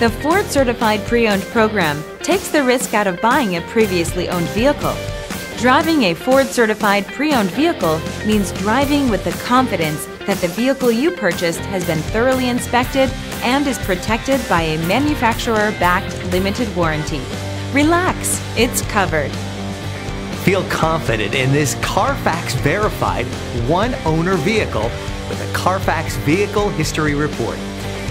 The Ford Certified Pre-Owned program takes the risk out of buying a previously owned vehicle. Driving a Ford Certified Pre-Owned vehicle means driving with the confidence that the vehicle you purchased has been thoroughly inspected and is protected by a manufacturer-backed limited warranty. Relax, it's covered. Feel confident in this Carfax verified one-owner vehicle with a Carfax Vehicle History Report.